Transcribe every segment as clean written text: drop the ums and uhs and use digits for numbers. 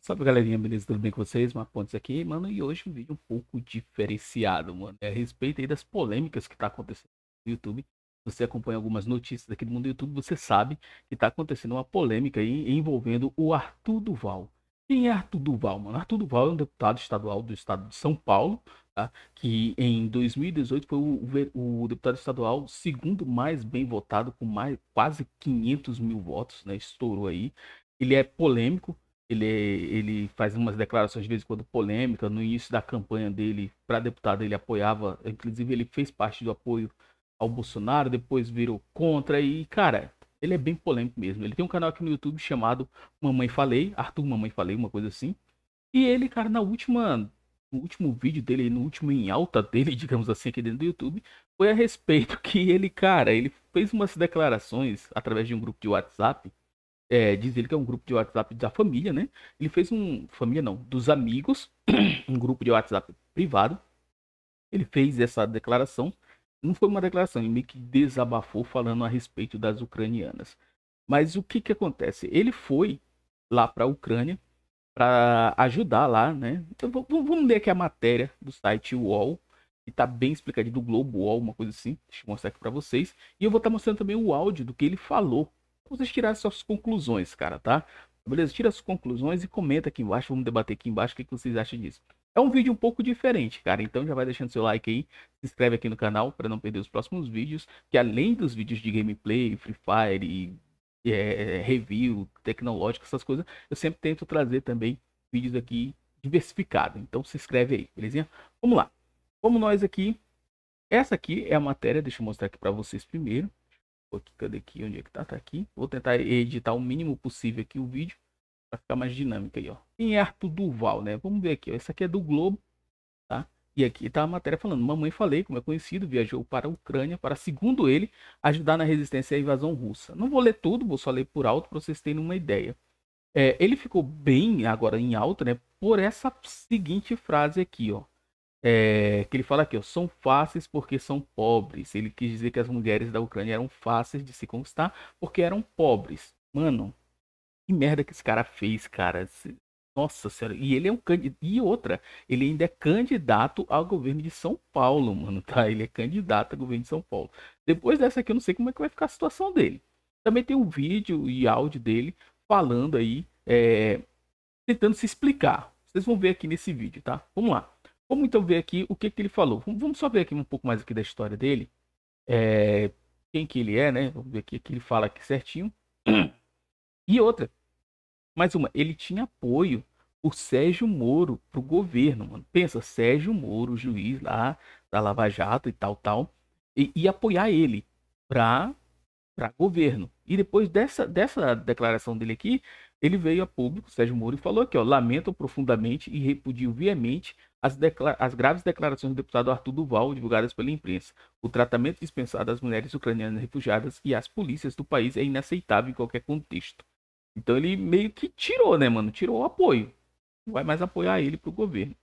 Salve galerinha, beleza? Tudo bem com vocês? Marcelo Pontes aqui, mano, e hoje um vídeo um pouco diferenciado, mano, a respeito aí das polêmicas que tá acontecendo no YouTube. Você acompanha algumas notícias aqui do mundo do YouTube, você sabe que tá acontecendo uma polêmica aí envolvendo o Arthur do Val. Quem é Arthur do Val, mano? Arthur do Val é um deputado estadual do estado de São Paulo, tá? Que em 2018 foi o deputado estadual segundo mais bem votado, com quase 500 mil votos, né? Estourou aí. Ele é polêmico. Ele faz umas declarações de vez em quando polêmicas. No início da campanha dele para deputado, ele apoiava, inclusive ele fez parte do apoio ao Bolsonaro, depois virou contra e, cara, ele é bem polêmico mesmo. Ele tem um canal aqui no YouTube chamado Mamãe Falei, Arthur Mamãe Falei, uma coisa assim. E ele, cara, no último vídeo dele, no último em alta dele, digamos assim, aqui dentro do YouTube, foi a respeito que ele, cara, ele fez umas declarações através de um grupo de WhatsApp. Diz ele que é um grupo de WhatsApp da família, né? Ele fez família não, dos amigos, um grupo de WhatsApp privado. Ele fez essa declaração. Não foi uma declaração, ele meio que desabafou falando a respeito das ucranianas. Mas o que que acontece? Ele foi lá para a Ucrânia para ajudar lá, né? Então vamos ler aqui a matéria do site UOL, que tá bem explicadinho, do Globo, UOL, uma coisa assim. Deixa eu mostrar aqui para vocês. E eu vou estar mostrando também o áudio do que ele falou. Vocês tirarem suas conclusões, cara, tá? Beleza? Tira as conclusões e comenta aqui embaixo. Vamos debater aqui embaixo o que vocês acham disso. É um vídeo um pouco diferente, cara. Então já vai deixando seu like aí. Se inscreve aqui no canal para não perder os próximos vídeos. Que além dos vídeos de gameplay, Free Fire, review, tecnológico, essas coisas, eu sempre tento trazer também vídeos aqui diversificados. Então se inscreve aí, belezinha? Vamos lá. Vamos nós aqui. Essa aqui é a matéria. Deixa eu mostrar aqui para vocês primeiro. Cadê aqui? Onde é que tá? Tá aqui. Vou tentar editar o mínimo possível aqui o vídeo para ficar mais dinâmico aí, ó. Quem é Arthur do Val, né? Vamos ver aqui, ó. Essa aqui é do Globo, tá? E aqui tá a matéria falando: Mamãe Falei, como é conhecido, viajou para a Ucrânia para, segundo ele, ajudar na resistência à invasão russa. Não vou ler tudo, vou só ler por alto para vocês terem uma ideia. Ele ficou bem agora em alta, né? Por essa seguinte frase aqui, ó. Que ele fala aqui, ó, são fáceis porque são pobres. Ele quis dizer que as mulheres da Ucrânia eram fáceis de se conquistar porque eram pobres. Mano, que merda que esse cara fez, cara. Nossa senhora. E ele é um candidato. E outra, ele ainda é candidato ao governo de São Paulo, mano, tá? Ele é candidato ao governo de São Paulo. Depois dessa aqui eu não sei como é que vai ficar a situação dele. Também tem um vídeo e áudio dele falando aí, tentando se explicar. Vocês vão ver aqui nesse vídeo, tá? Vamos lá. Vamos então ver aqui o que ele falou. Vamos só ver aqui um pouco mais aqui da história dele. Quem que ele é, né? Vamos ver aqui que ele fala aqui certinho. E outra. Mais uma. Ele tinha apoio por Sérgio Moro pro governo, mano. Pensa, Sérgio Moro, juiz lá da Lava Jato e tal, tal. E apoiar ele pra governo. E depois dessa declaração dele aqui, ele veio a público, Sérgio Moro, e falou aqui, ó: lamento profundamente e repudio veemente as graves declarações do deputado Arthur do Val divulgadas pela imprensa. O tratamento dispensado às mulheres ucranianas refugiadas e às polícias do país é inaceitável em qualquer contexto. Então ele meio que tirou, né, mano? Tirou o apoio. Não vai mais apoiar ele pro governo.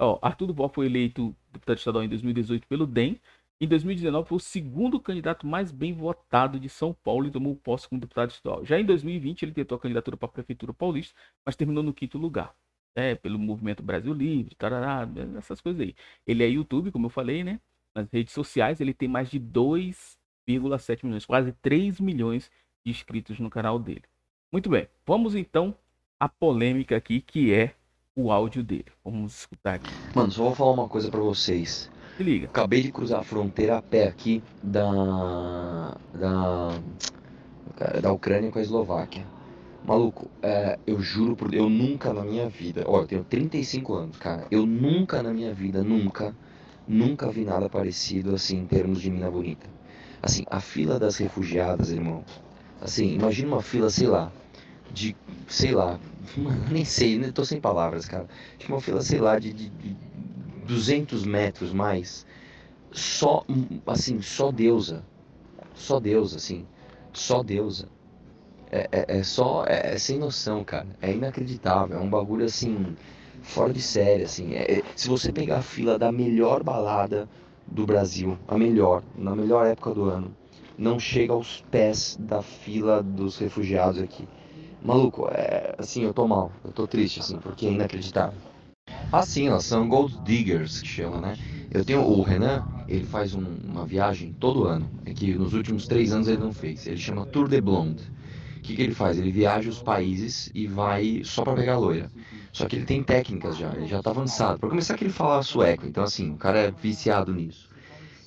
Ó, Arthur do Val foi eleito deputado estadual em 2018 pelo DEM. Em 2019 foi o segundo candidato mais bem votado de São Paulo e tomou posse como deputado estadual. Já em 2020 ele tentou a candidatura para a prefeitura paulista, mas terminou no 5º lugar. Pelo movimento Brasil Livre, tarará, essas coisas aí. Ele é YouTube, como eu falei, né? Nas redes sociais ele tem mais de 2,7 milhões, quase 3 milhões de inscritos no canal dele. Muito bem, vamos então à polêmica aqui, que é o áudio dele. Vamos escutar aqui. Mano, só vou falar uma coisa pra vocês. Se liga. Acabei de cruzar a fronteira a pé aqui da Ucrânia com a Eslováquia. Maluco, eu juro por Deus, eu nunca na minha vida, olha, eu tenho 35 anos, cara, eu nunca na minha vida, nunca vi nada parecido, assim, em termos de mina bonita. Assim, a fila das refugiadas, irmão, assim, imagina uma fila, nem tô sem palavras, cara, uma fila, de 200 metros mais, só deusa. É sem noção, cara. É inacreditável. É um bagulho, assim, fora de série, assim. Se você pegar a fila da melhor balada do Brasil, na melhor época do ano, não chega aos pés da fila dos refugiados aqui. Maluco, é assim, eu tô mal, eu tô triste, assim, porque é inacreditável. Assim, elas são gold diggers, que chama, né? Eu tenho o Renan, ele faz uma viagem todo ano, é que nos últimos 3 anos ele não fez, ele chama Tour de Blonde. O que ele faz? Ele viaja os países e vai só pra pegar loira. Só que ele tem técnicas já, ele já tá avançado. Pra começar que ele fala sueco, então assim, o cara é viciado nisso.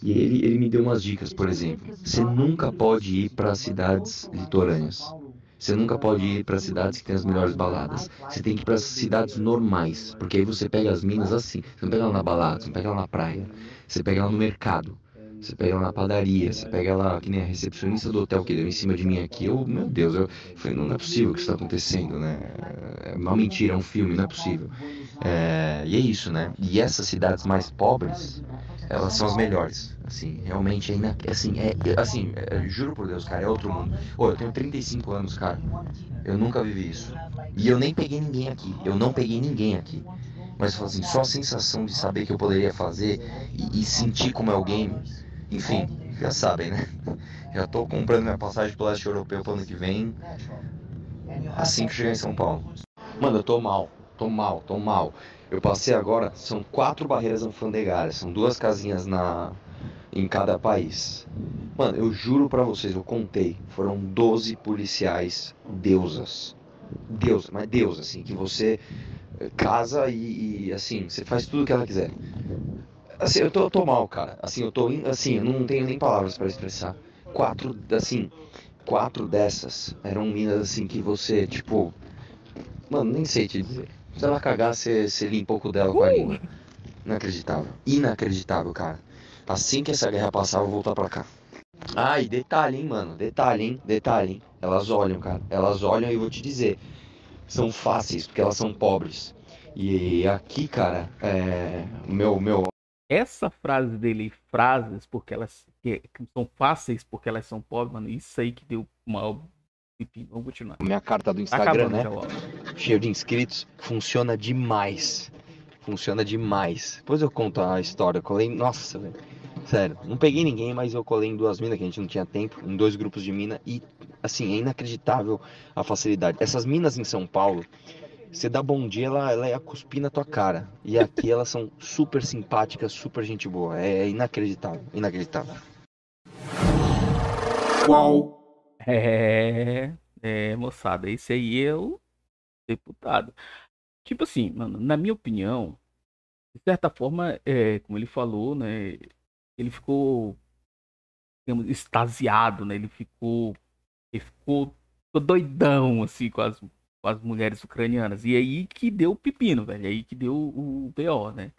E ele me deu umas dicas, por exemplo, você nunca pode ir pra cidades litorâneas. Você nunca pode ir para cidades que tem as melhores baladas. Você tem que ir para cidades normais, porque aí você pega as minas assim. Você não pega ela na balada, você não pega ela na praia. Você pega ela no mercado, você pega ela na padaria, você pega ela que nem a recepcionista do hotel que deu em cima de mim aqui. Eu, meu Deus, eu falei, não é possível o que está acontecendo, né? É uma mentira, é um filme, não é possível. E é isso, né? E essas cidades mais pobres, elas são as melhores, assim, realmente, juro por Deus, cara, é outro mundo. Eu tenho 35 anos, cara, eu nunca vivi isso, e eu não peguei ninguém aqui, mas assim, só a sensação de saber que eu poderia fazer e sentir como é o game, enfim, já sabem, né, já tô comprando minha passagem pro leste europeu pro ano que vem, assim que chegar em São Paulo. Mano, eu tô mal. Eu passei agora, são 4 barreiras alfandegárias, são 2 casinhas em cada país. Mano, eu juro pra vocês, eu contei, foram 12 policiais deusas. Deusas, mas deusas, assim, que você casa e assim, você faz tudo o que ela quiser. Assim, eu tô mal, cara. Assim, eu não tenho nem palavras pra expressar. 4 dessas eram minas, assim, que você, tipo... Mano, nem sei te dizer. Se ela cagar, você limpa um pouco dela com a língua. Inacreditável, cara. Assim que essa guerra passar, eu vou voltar pra cá. E detalhe, hein, mano. Detalhe, hein. Elas olham, cara. Elas olham e eu vou te dizer. São fáceis, porque elas são pobres. E aqui, cara, Essa frase dele, frases porque elas são fáceis, porque elas são pobres, mano. Isso aí que deu uma... Enfim, vamos continuar. Minha carta do Instagram, né? Cheio de inscritos. Funciona demais. Depois eu conto a história. Eu colei... Nossa, velho. Sério. Não peguei ninguém, mas eu colei em 2 minas, que a gente não tinha tempo. Em 2 grupos de mina. E, assim, é inacreditável a facilidade. Essas minas em São Paulo, você dá bom dia, ela ia cuspir na tua cara. E aqui elas são super simpáticas, super gente boa. É inacreditável. Uau! Moçada, esse aí é o deputado. Tipo assim, mano, na minha opinião, de certa forma, como ele falou, né, ele ficou, digamos, extasiado, né, ele ficou doidão, assim, com as mulheres ucranianas. E aí que deu o pepino, velho, aí que deu o BO, né.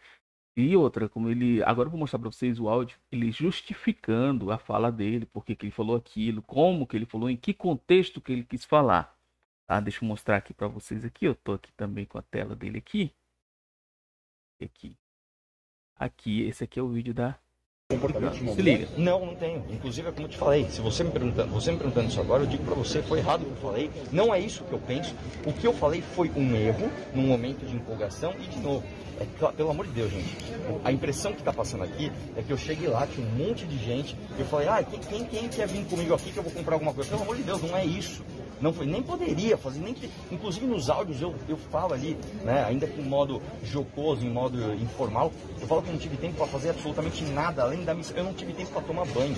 E outra, como ele... Agora eu vou mostrar pra vocês o áudio, ele justificando a fala dele, por que ele falou aquilo, como que ele falou, em que contexto que ele quis falar. Tá? Deixa eu mostrar aqui pra vocês aqui, eu tô aqui também com a tela dele aqui. Esse aqui é o vídeo da... Se liga. Não tenho. Inclusive é como eu te falei, se você me perguntando isso agora, eu digo pra você, foi errado o que eu falei, não é isso que eu penso, o que eu falei foi um erro, num momento de empolgação, e de novo, pelo amor de Deus, gente, a impressão que tá passando aqui é que eu cheguei lá, tinha um monte de gente, e eu falei, quem quer vir comigo aqui que eu vou comprar alguma coisa? Pelo amor de Deus, não é isso. Não foi, nem poderia fazer, nem que, inclusive nos áudios eu falo ali, né, ainda que em modo jocoso, em modo informal, eu falo que eu não tive tempo para fazer absolutamente nada, além da missão, eu não tive tempo para tomar banho.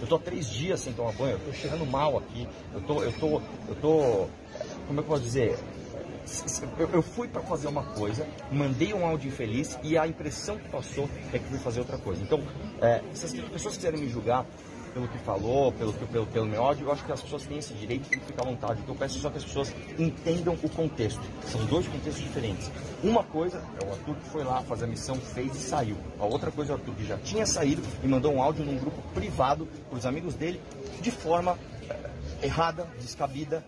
Eu tô há 3 dias sem tomar banho, eu tô cheirando mal aqui, eu tô, como eu posso dizer, eu fui para fazer uma coisa, mandei um áudio infeliz e a impressão que passou é que fui fazer outra coisa. Então, se as pessoas quiserem me julgar pelo que falou, pelo meu ódio, eu acho que as pessoas têm esse direito de ficar à vontade. O que eu peço é só que as pessoas entendam o contexto. São 2 contextos diferentes. Uma coisa é o Arthur que foi lá fazer a missão, fez e saiu. A outra coisa é o Arthur que já tinha saído e mandou um áudio num grupo privado para os amigos dele, de forma errada, descabida,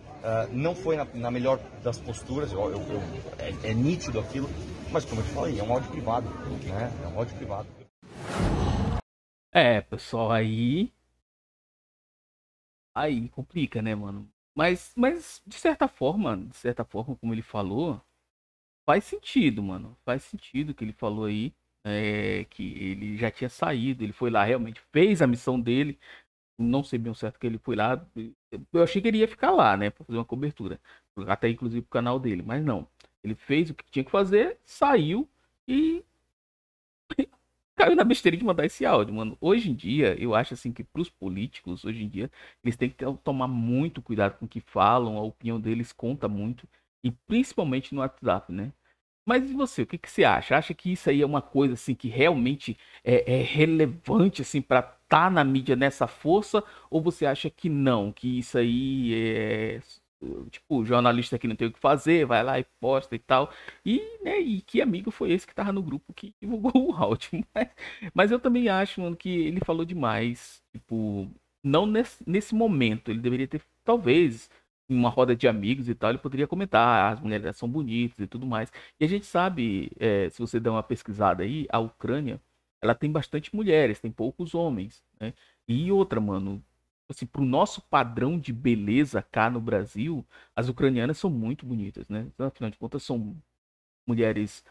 não foi na melhor das posturas, é nítido aquilo, mas como eu te falei, é um áudio privado, né? É um áudio privado. Pessoal, Aí complica, né, mano? Mas de certa forma, como ele falou, faz sentido, mano. Faz sentido que ele falou aí, que ele já tinha saído, ele foi lá, realmente fez a missão dele, não sei bem o certo que ele foi lá. Eu achei que ele ia ficar lá, né, pra fazer uma cobertura, até inclusive pro canal dele, mas não. Ele fez o que tinha que fazer, saiu e caiu na besteira de mandar esse áudio, mano. Hoje em dia, eu acho assim que pros políticos, hoje em dia, eles têm que tomar muito cuidado com o que falam, a opinião deles conta muito, e principalmente no WhatsApp, né? Mas e você, o que que você acha? Acha que isso aí é uma coisa assim que realmente é relevante assim para tá na mídia nessa força? Ou você acha que não, que isso aí é tipo, o jornalista aqui não tem o que fazer, vai lá e posta e tal, e, né, e que amigo foi esse que tava no grupo que divulgou o áudio? Mas eu também acho, mano, que ele falou demais, tipo, não nesse momento, ele deveria ter, talvez, em uma roda de amigos e tal, ele poderia comentar, as mulheres são bonitas e tudo mais, e a gente sabe, se você der uma pesquisada aí, a Ucrânia, ela tem bastante mulheres, tem poucos homens, né, e outra, mano, assim, pro nosso padrão de beleza cá no Brasil, as ucranianas são muito bonitas, né? Afinal de contas, são mulheres,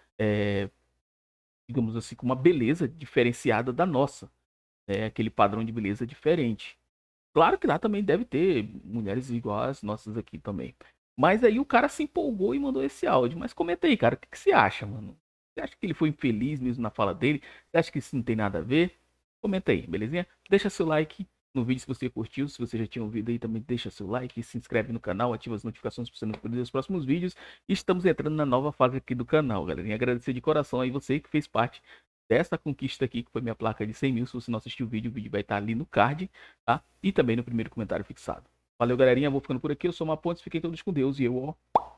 digamos assim, com uma beleza diferenciada da nossa. É aquele padrão de beleza diferente. Claro que lá também deve ter mulheres iguais às nossas aqui também. Mas aí o cara se empolgou e mandou esse áudio. Mas comenta aí, cara, o que que você acha, mano? Você acha que ele foi infeliz mesmo na fala dele? Você acha que isso não tem nada a ver? Comenta aí, belezinha? Deixa seu like no vídeo se você curtiu, se você já tinha ouvido aí também deixa seu like, se inscreve no canal, ativa as notificações para você não perder os próximos vídeos. E estamos entrando na nova fase aqui do canal, galera. E agradecer de coração aí você que fez parte dessa conquista aqui, que foi minha placa de 100 mil. Se você não assistiu o vídeo vai estar ali no card, tá? E também no primeiro comentário fixado. Valeu, galerinha, vou ficando por aqui, eu sou Marcelo Pontes, fiquem todos com Deus e eu, ó...